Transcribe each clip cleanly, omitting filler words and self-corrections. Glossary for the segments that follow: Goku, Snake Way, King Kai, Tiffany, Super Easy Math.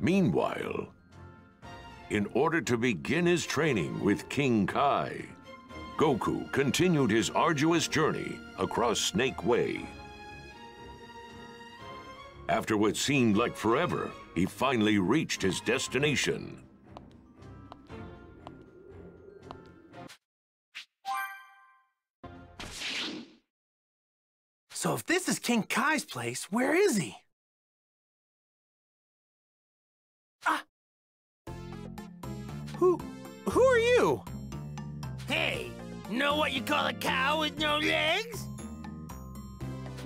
Meanwhile, in order to begin his training with King Kai, Goku continued his arduous journey across Snake Way. After what seemed like forever, he finally reached his destination. So if this is King Kai's place, where is he? Who are you? Hey, know what you call a cow with no legs?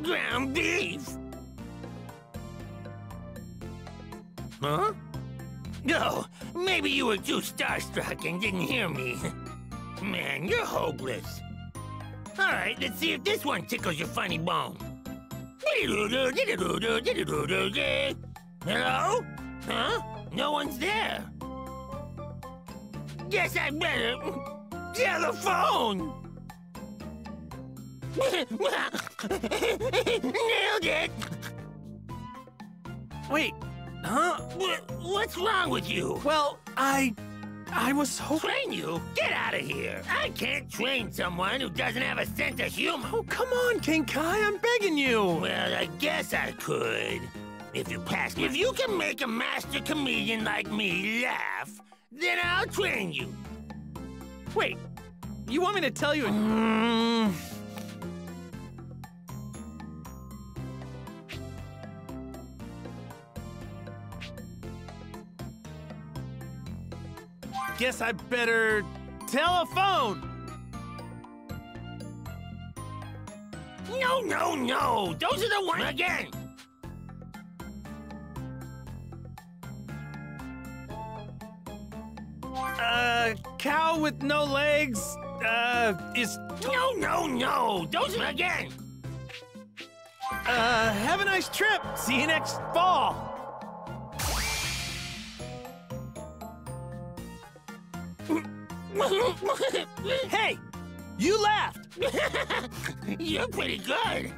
Ground beef. Huh? No, maybe you were too starstruck and didn't hear me. Man, you're hopeless. All right, let's see if this one tickles your funny bone. Hello? Huh? No one's there. Guess I better get the phone. Nailed it. Wait, huh? What's wrong with you? Well, I was hoping... Train you? Get out of here. I can't train someone who doesn't have a sense of humor. Oh, come on, King Kai, I'm begging you. Well, I guess I could. If you pass me... If you can make a master comedian like me laugh, then I'll train you. Wait, you want me to tell you... Guess I better telephone. No. Those are the ones again. Cow with no legs, is... No. Those are again. Have a nice trip. See you next fall. Hey, you laughed. You're pretty good.